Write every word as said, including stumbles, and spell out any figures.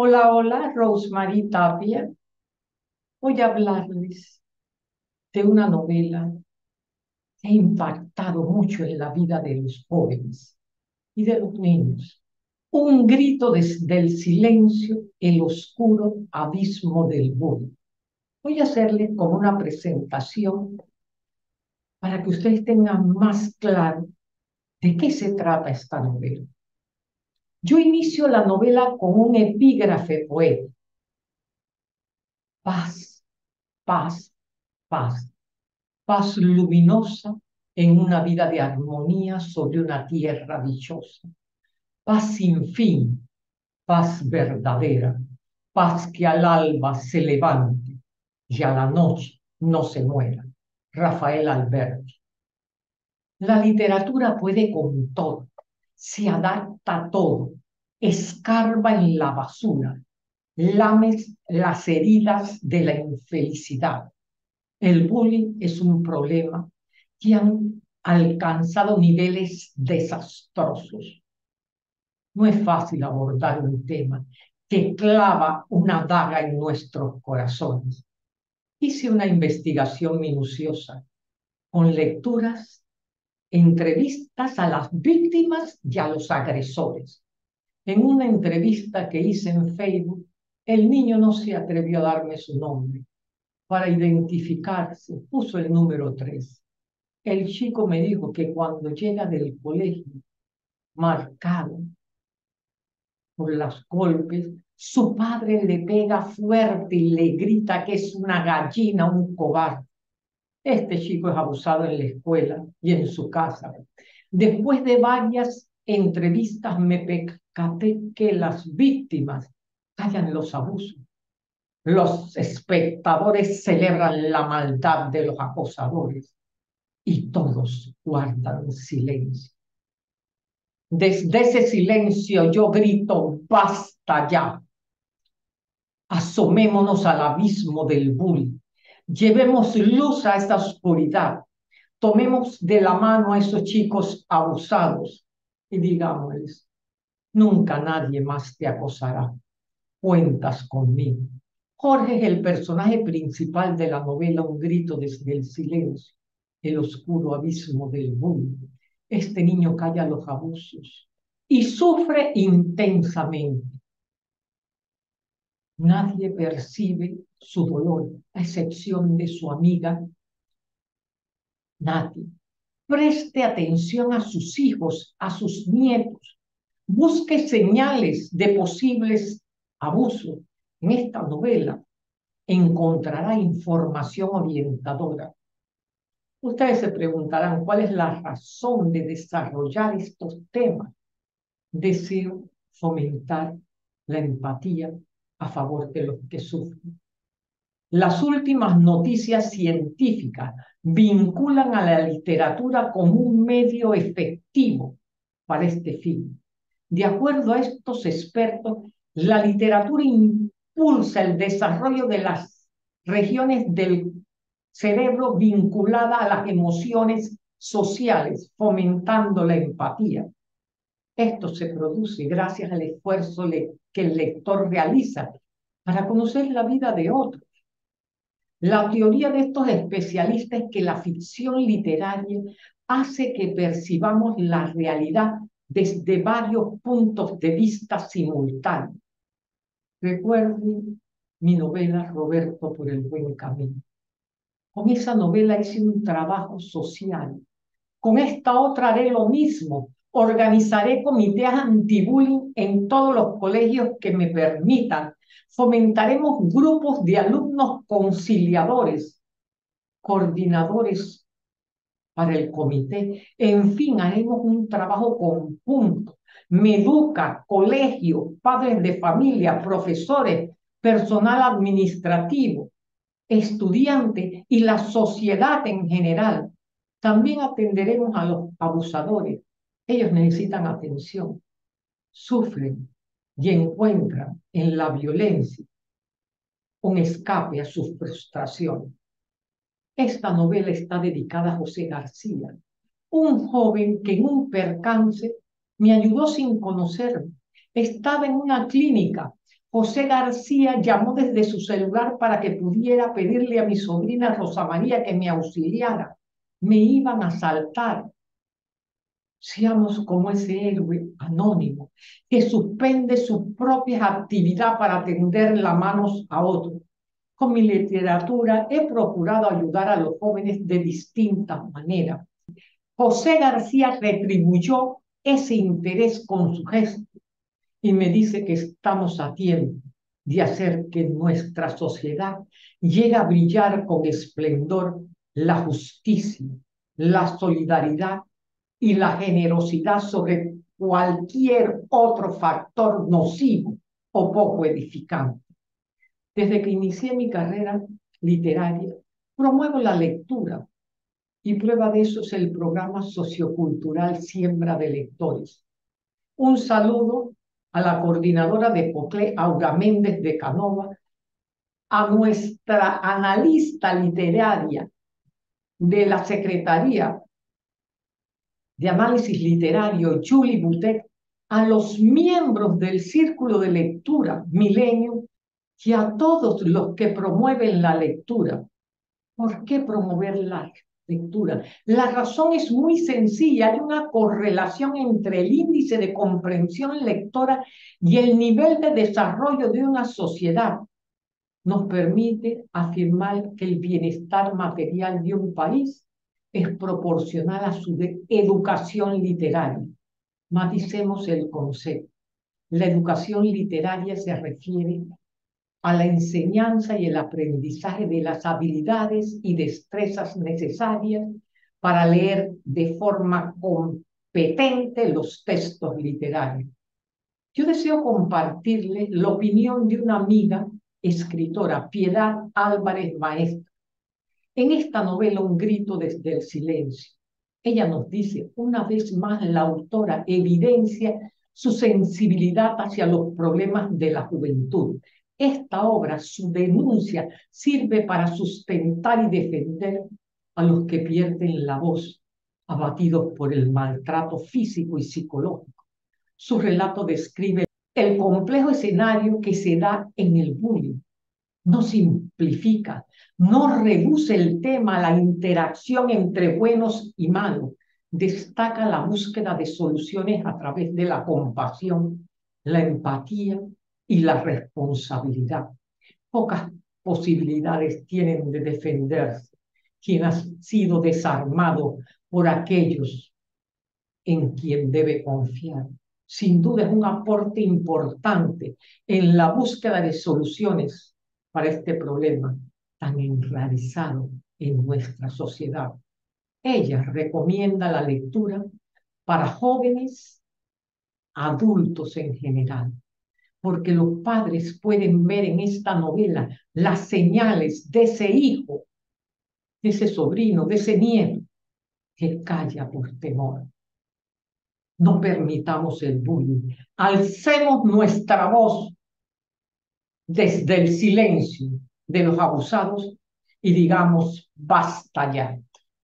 Hola, hola, Rose Marie Tapia. Voy a hablarles de una novela que ha impactado mucho en la vida de los jóvenes y de los niños. Un grito desde el silencio, el oscuro abismo del bullying. Voy a hacerle como una presentación para que ustedes tengan más claro de qué se trata esta novela. Yo inicio la novela con un epígrafe poético. Paz, paz, paz. Paz luminosa en una vida de armonía sobre una tierra dichosa. Paz sin fin, paz verdadera. Paz que al alba se levante y a la noche no se muera. Rafael Alberto. La literatura puede con todo. Se adapta a todo, escarba en la basura, lames las heridas de la infelicidad. El bullying es un problema que han alcanzado niveles desastrosos. No es fácil abordar un tema que clava una daga en nuestros corazones. Hice una investigación minuciosa con lecturas, entrevistas a las víctimas y a los agresores. En una entrevista que hice en Facebook, el niño no se atrevió a darme su nombre. Para identificarse, puso el número tres. El chico me dijo que cuando llega del colegio, marcado por los golpes, su padre le pega fuerte y le grita que es una gallina, un cobarde. Este chico es abusado en la escuela y en su casa. Después de varias entrevistas me percaté que las víctimas callan los abusos. Los espectadores celebran la maldad de los acosadores y todos guardan silencio. Desde ese silencio yo grito, basta ya. Asomémonos al abismo del bullying. Llevemos luz a esta oscuridad, tomemos de la mano a esos chicos abusados y digámosles, nunca nadie más te acosará, cuentas conmigo. Jorge es el personaje principal de la novela Un grito desde el silencio, el oscuro abismo del mundo. Este niño calla los abusos y sufre intensamente. Nadie percibe su dolor, a excepción de su amiga Nati. Preste atención a sus hijos, a sus nietos. Busque señales de posibles abusos. En esta novela encontrará información orientadora. Ustedes se preguntarán cuál es la razón de desarrollar estos temas. Deseo fomentar la empatía a favor de los que sufren. Las últimas noticias científicas vinculan a la literatura como un medio efectivo para este fin. De acuerdo a estos expertos, la literatura impulsa el desarrollo de las regiones del cerebro vinculadas a las emociones sociales, fomentando la empatía. Esto se produce gracias al esfuerzo que el lector realiza para conocer la vida de otros. La teoría de estos especialistas es que la ficción literaria hace que percibamos la realidad desde varios puntos de vista simultáneos. Recuerden mi novela Roberto por el buen camino. Con esa novela hice un trabajo social. Con esta otra haré lo mismo. Organizaré comités antibullying en todos los colegios que me permitan. Fomentaremos grupos de alumnos conciliadores, coordinadores para el comité. En fin, haremos un trabajo conjunto. Meduca, colegios, padres de familia, profesores, personal administrativo, estudiantes y la sociedad en general. También atenderemos a los abusadores. Ellos necesitan atención, sufren y encuentran en la violencia un escape a sus frustraciones. Esta novela está dedicada a José García, un joven que en un percance me ayudó sin conocerme. Estaba en una clínica, José García llamó desde su celular para que pudiera pedirle a mi sobrina Rosa María que me auxiliara. Me iban a asaltar. Seamos como ese héroe anónimo que suspende sus propias actividades para tender la mano a otro. Con mi literatura he procurado ayudar a los jóvenes de distintas maneras. José García retribuyó ese interés con su gesto y me dice que estamos a tiempo de hacer que nuestra sociedad llegue a brillar con esplendor la justicia, la solidaridad y la generosidad sobre cualquier otro factor nocivo o poco edificante. Desde que inicié mi carrera literaria, promuevo la lectura y prueba de eso es el programa sociocultural Siembra de Lectores. Un saludo a la coordinadora de Poclé, Aura Méndez de Canova, a nuestra analista literaria de la Secretaría de Análisis Literario, Chuli Boutet, a los miembros del Círculo de Lectura Milenio y a todos los que promueven la lectura. ¿Por qué promover la lectura? La razón es muy sencilla, hay una correlación entre el índice de comprensión lectora y el nivel de desarrollo de una sociedad. Nos permite afirmar que el bienestar material de un país es proporcional a su educación literaria. Maticemos el concepto. La educación literaria se refiere a la enseñanza y el aprendizaje de las habilidades y destrezas necesarias para leer de forma competente los textos literarios. Yo deseo compartirle la opinión de una amiga escritora, Piedad Álvarez Maestro. En esta novela, Un grito desde el silencio, ella nos dice, una vez más la autora evidencia su sensibilidad hacia los problemas de la juventud. Esta obra, su denuncia, sirve para sustentar y defender a los que pierden la voz, abatidos por el maltrato físico y psicológico. Su relato describe el complejo escenario que se da en el bullying. No simplifica, no reduce el tema a la interacción entre buenos y malos. Destaca la búsqueda de soluciones a través de la compasión, la empatía y la responsabilidad. Pocas posibilidades tienen de defenderse quien ha sido desarmado por aquellos en quien debe confiar. Sin duda es un aporte importante en la búsqueda de soluciones para este problema tan enraizado en nuestra sociedad. Ella recomienda la lectura para jóvenes, adultos en general, porque los padres pueden ver en esta novela las señales de ese hijo, de ese sobrino, de ese nieto que calla por temor. No permitamos el bullying, alcemos nuestra voz desde el silencio de los abusados y digamos basta ya.